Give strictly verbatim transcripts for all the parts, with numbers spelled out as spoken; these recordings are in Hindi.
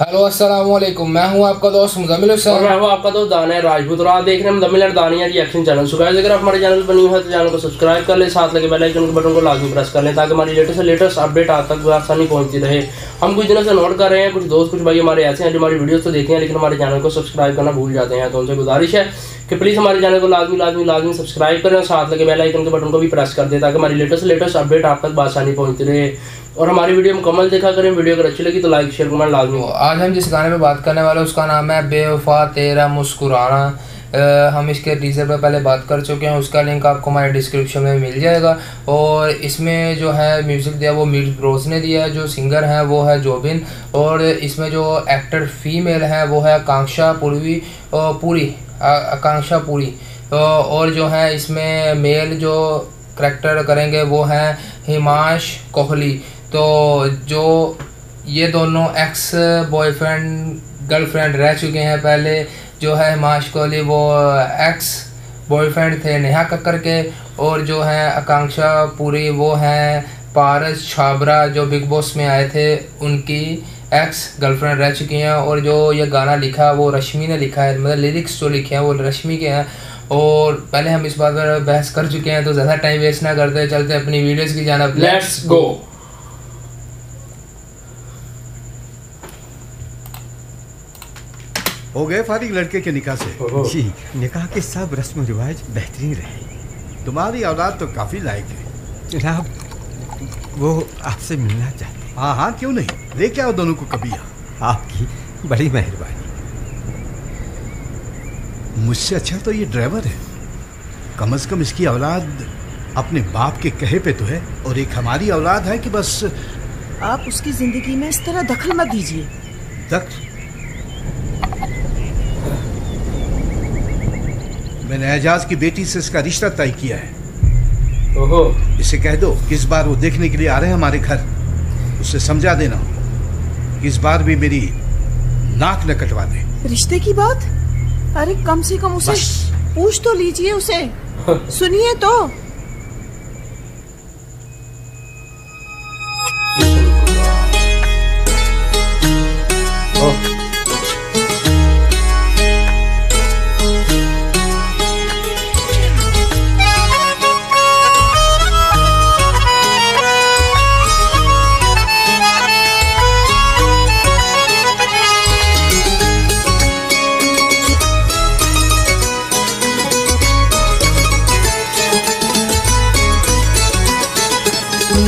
हेलो अस्सलाम वालेकुम, मैं हूं आपका दोस्त मुजम्मिल और मैं हूं आपका दोस्त दाना राजपूत और आप देख रहे हैं मुजम्मिल और दानिया रिएक्शन चैनल। सो गाइस, अगर आप हमारे चैनल पर बनी हो तो चैनल को सब्सक्राइब कर लें, साथ लगे बेल आइकन के बटन को लाजमी प्रेस कर लें ताकि हमारी लेटेस्ट से लेटेस्ट अपडेट आप तक आसानी पहुंचती रहे। हम कुछ दिनों से नोट कर रहे हैं, कुछ दोस्त कुछ भाई हमारे ऐसे हैं जो हमारी वीडियोज़ तो देखते हैं लेकिन हमारे चैनल को सब्सक्राइब करना भूल जाते हैं। तो उनसे गुजारिश है कि प्लीज़ हमारे चैनल को लाजमी लाजमी लाजमी सब्सक्राइब करें और साथ लगे बेल आइकन के बटन को भी प्रेस कर दें ताकि हमारी लेटेस्ट लेटेस्ट अपडेट आप तक आसानी पहुंचती रहे और हमारी वीडियो मुकम्मल देखा करें। वीडियो अगर अच्छी लगी तो लाइक शेयर कमेंट लाजमी। आज हम जिस गाने पे बात करने वाले हैं उसका नाम है बेवफा तेरा मुस्कुराना। हम इसके टीजर पर पहले बात कर चुके हैं, उसका लिंक आपको हमारे डिस्क्रिप्शन में मिल जाएगा। और इसमें जो है म्यूज़िक दिया वो मीट ब्रोज़ ने दिया है, जो सिंगर हैं वो है जुबिन, और इसमें जो एक्टर फीमेल हैं वो है आकांक्षा पुरी पूरी आकांक्षा पुरी और जो है इसमें मेल जो करैक्टर करेंगे वो हैं हिमांश कोहली। तो जो ये दोनों एक्स बॉयफ्रेंड गर्लफ्रेंड रह चुके हैं, पहले जो है हिमांश कोहली वो एक्स बॉयफ्रेंड थे नेहा कक्कर के, और जो हैं आकांक्षा पुरी वो हैं पारस छाबरा जो बिग बॉस में आए थे उनकी एक्स गर्लफ्रेंड रह चुकी हैं। और जो ये गाना लिखा वो रश्मि ने लिखा है, मतलब लिरिक्स जो लिखे हैं वो रश्मि के हैं। और पहले हम इस बात पर बहस कर चुके हैं तो ज़्यादा टाइम वेस्ट ना करते चलते अपनी वीडियोस की जानिब। Let's go. हो गए फारिग लड़के के निकाह से जी। निकाह के सब रस्म रिवाज बेहतरीन रहे। तुम्हारी औलाद तो काफ़ी लायक है साहब, वो आपसे मिलना चाहते। हाँ हाँ क्यों नहीं, ले क्या हो दोनों को कभी। आपकी बड़ी मेहरबानी। मुझसे अच्छा तो ये ड्राइवर है, कम से कम इसकी औलाद अपने बाप के कहे पे तो है, और एक हमारी औलाद है कि बस। आप उसकी जिंदगी में इस तरह दखल मत दीजिए। दखल? मैंने एजाज की बेटी से इसका रिश्ता तय किया है। ओहो। इसे कह दो किस बार वो देखने के लिए आ रहे हैं हमारे घर, उसे समझा देना इस बार भी मेरी नाक न कटवा दे। रिश्ते की बात? अरे कम से कम उसे पूछ तो लीजिए, उसे सुनिए तो।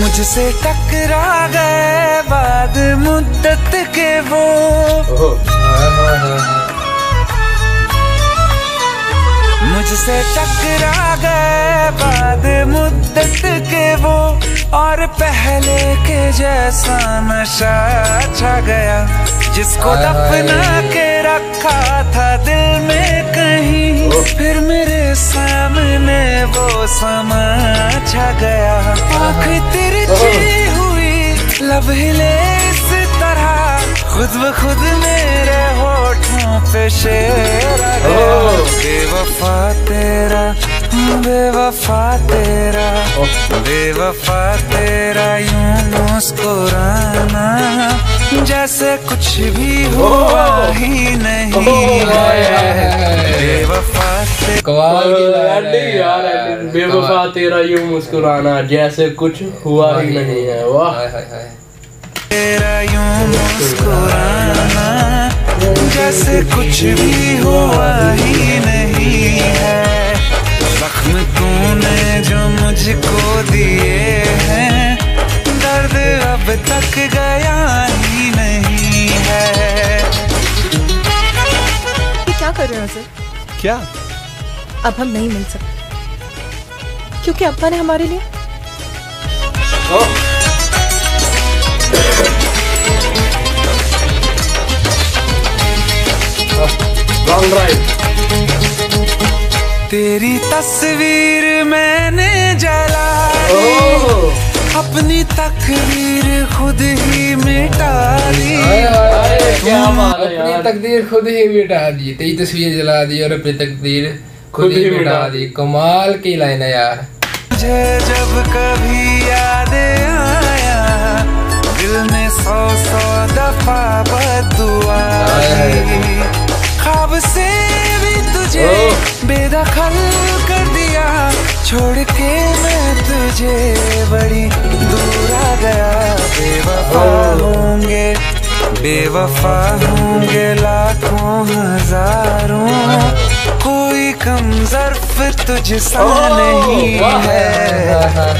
मुझसे टकरा गए बाद मुद्दत के वो, मुझसे टकरा गए बाद मुद्दत के वो, और पहले के जैसा नशा छा गया जिसको दफना के रखा था दिल में कहीं, फिर मेरे सामने वो समा छा गया। आँख तिरछी हुई, लब हिले इस तरह, खुद ब खुद मेरे होठों पे शेर आ गया। बेवफा तेरा, बेवफा तेरा, बेवफा तेरा यूं मुस्कुराना, जैसे कुछ भी हुआ ही नहीं है। बेवफा यार, बेवफा तेरा यूं मुस्कुराना जैसे कुछ हुआ ही नहीं है। वाह, तेरा यूं मुस्कुराना जैसे कुछ भी हुआ ही नहीं है। जख्म तूने जो मुझको दिए हैं, दर्द अब तक गया ही नहीं है। क्या कर रहे हो सर? क्या अब हम नहीं मिल सकते क्योंकि अब्बा ने हमारे लिए। Long drive. तेरी तस्वीर मैंने जलाई, अपनी तकदीर खुद ही मिटा दी। अपनी तकदीर खुद ही मिटा दी, तेरी तस्वीर जला दी और अपनी तकदीर खुद ही मिटा दी। कमाल की लाइन है यार। मुझे जब कभी याद आया दिल में सौ सौ दफा बदू दखल कर दिया, छोड़ के मैं तुझे बड़ी दूर आ गया। बेवफा होंगे बेवफा होंगे लाखों हजारों, कोई कम ज़र्फ़ तुझसा नहीं है।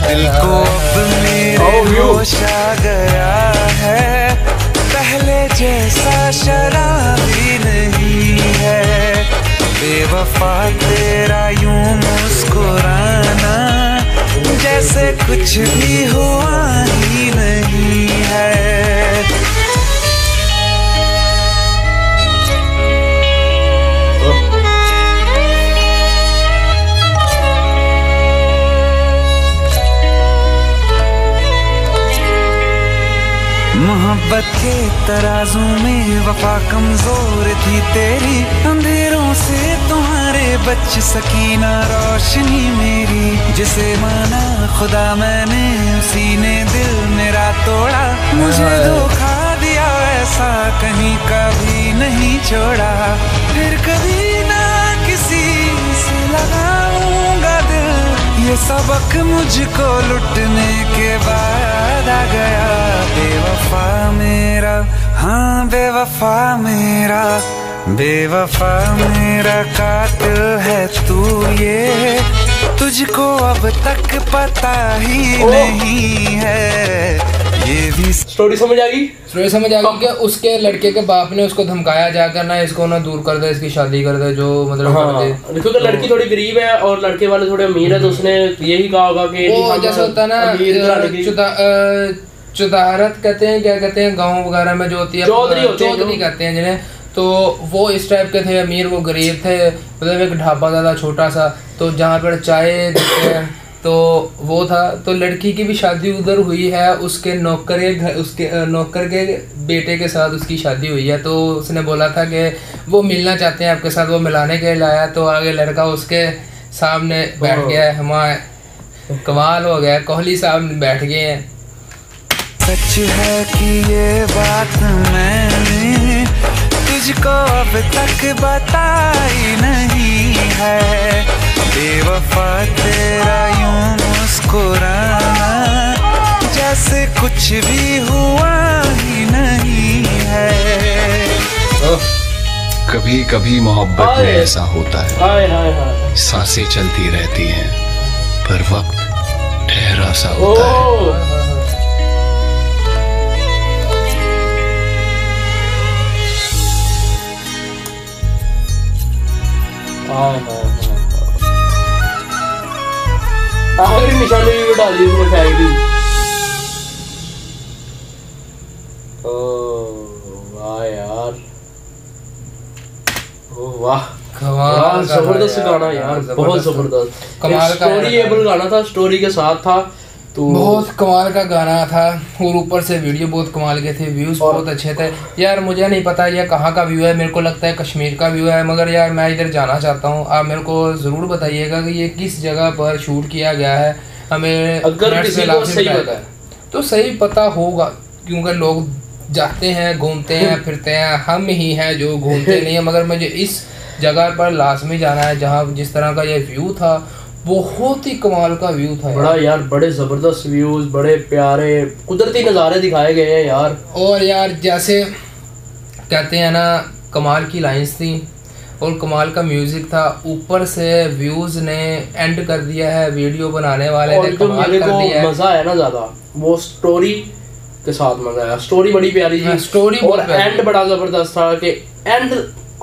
दिल को अब मेरे होश आ गया है, पहले जैसा शराबी नहीं है। बेवफा तेरा यूं मुस्कुराना, जैसे कुछ भी हुआ ही नहीं है। मोहब्बत के तराजू में वफा कमजोर थी तेरी, अंधेरों से तुम्हारे बच सकी ना रोशनी मेरी। जिसे माना खुदा मैंने, उसी ने दिल मेरा तोड़ा। मुझे धोखा दिया ऐसा कहीं कभी नहीं छोड़ा। फिर कभी ना किसी से लगाऊंगा दिल, ये सबक मुझको लुटने के बाद आ गया। बेवफा मेरा, हाँ बेवफा मेरा, बेवफा मेरा कातिल है तू ये। तुझको अब तक पता ही नहीं है। ये भी स्टोरी समझ आ गई, स्टोरी समझ आ गई कि उसके लड़के के बाप ने उसको धमकाया जाकर ना इसको ना दूर कर दे, इसकी शादी कर दे, जो मतलब हाँ, कर दे। क्योंकि तो लड़की थोड़ी गरीब है और लड़के वाले थोड़े अमीर है, तो उसने यही कहा होगा कि वो जैसा होता है ना चौधारत कहते हैं, क्या कहते हैं गांव वगैरह में जो होती है चौधरी कहते हैं जिन्हें। तो वो इस टाइप के थे, अमीर वो गरीब थे, मतलब एक ढाबा था छोटा सा, तो जहाँ पर चाय देते हैं तो वो था। तो लड़की की भी शादी उधर हुई है, उसके नौकर के उसके नौकर के बेटे के साथ उसकी शादी हुई है। तो उसने बोला था कि वो मिलना चाहते हैं आपके साथ, वो मिलाने के लिए आया। तो आगे लड़का उसके सामने बैठ गया है, हमारा कमाल हो गया, कोहली साहब बैठ गए हैं। सच है कि ये बात मैंने तुझको अब तक बताई नहीं है। बेवफा तेरा यूं मुस्कुराना, जैसे कुछ भी हुआ ही नहीं है। कभी कभी मोहब्बत में ऐसा होता है, सांसें चलती रहती हैं पर वक्त ठहरा सा होता है। आखिरी निशानी भी बता दी उसने शायरी। ओ वाह यार, ओ वाह कमाल, जबरदस्त गाना यार, बहुत जबरदस्त कमाल का स्टोरीएबल गाना था, स्टोरी के साथ था, तो बहुत कमाल का गाना था। और ऊपर से वीडियो बहुत कमाल के थे, व्यूज़ बहुत अच्छे थे यार। मुझे नहीं पता यह कहाँ का व्यू है, मेरे को लगता है कश्मीर का व्यू है, मगर यार मैं इधर जाना चाहता हूँ। आप मेरे को ज़रूर बताइएगा कि ये किस जगह पर शूट किया गया है, हमें अगर किसी को सही पता है तो सही पता होगा, क्योंकि लोग जाते हैं घूमते हैं फिरते हैं, हम ही हैं जो घूमते नहीं हैं। मगर मुझे इस जगह पर लाजमी जाना है, जहाँ जिस तरह का यह व्यू था, बहुत ही कमाल का व्यू था बड़ा यार, यार बड़े ज़बरदस्त व्यूज़, बड़े प्यारे कुदरती नज़ारे दिखाए गए हैं यार। और यार जैसे कहते हैं ना, कमाल की लाइंस थी और कमाल का म्यूज़िक था, ऊपर से व्यूज़ ने एंड कर दिया है, वीडियो बनाने वाले ने कमाल कर दिया है। मज़ा आया ना ज़्यादा वो स्टोरी के साथ, मज़ा आया। स्टोरी बड़ी प्यारी थी, स्टोरी और एंड बड़ा ज़बरदस्त था कि एंड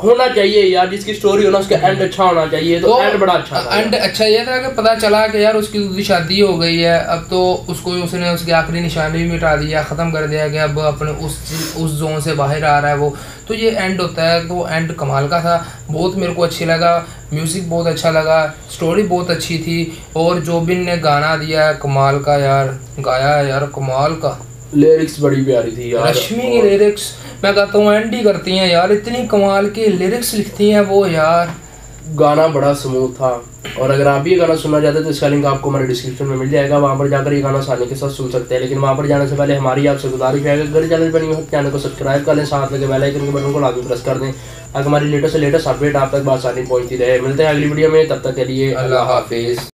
होना चाहिए यार, जिसकी स्टोरी होना उसका एंड अच्छा होना चाहिए। तो एंड बड़ा अच्छा था, एंड अच्छा ये था कि पता चला कि यार उसकी दूसरी शादी हो गई है, अब तो उसको उसने उसकी आखिरी निशानी भी मिटा दिया, ख़त्म कर दिया कि अब अपने उस उस जोन से बाहर आ रहा है वो। तो ये एंड होता है, तो एंड कमाल का था, बहुत मेरे को अच्छी लगा, म्यूज़िक बहुत अच्छा लगा, स्टोरी बहुत अच्छी थी, और जुबिन ने गाना दिया कमाल का यार, गाया यार कमाल का, लिरिक्स बड़ी प्यारी थी यार। रश्मि की लिरिक्स मैं कहता हूँ एंड ही करती हैं यार, इतनी कमाल की लिरिक्स लिखती हैं वो यार, गाना बड़ा स्मूथ था। और अगर आप भी ये गाना सुनना चाहते हैं तो इसका लिंक आपको हमारे डिस्क्रिप्शन में मिल जाएगा, वहाँ पर जाकर ये गाना साले के साथ सुन सकते हैं। लेकिन वहाँ पर जाने से पहले हमारी आपसे गुजारिश है कि अगर चैनल पर नहीं हो चैनल को सब्सक्राइब कर लें, साथ लगे बेल आइकन के बटन को लाजमी प्रेस कर दें ताकि हमारी लेटेस्ट से लेटेस्ट अपडेट आप तक बासानी पहुँचती रहे। मिलते हैं अगली वीडियो में, तब तक के लिए अल्लाह हाफिज़।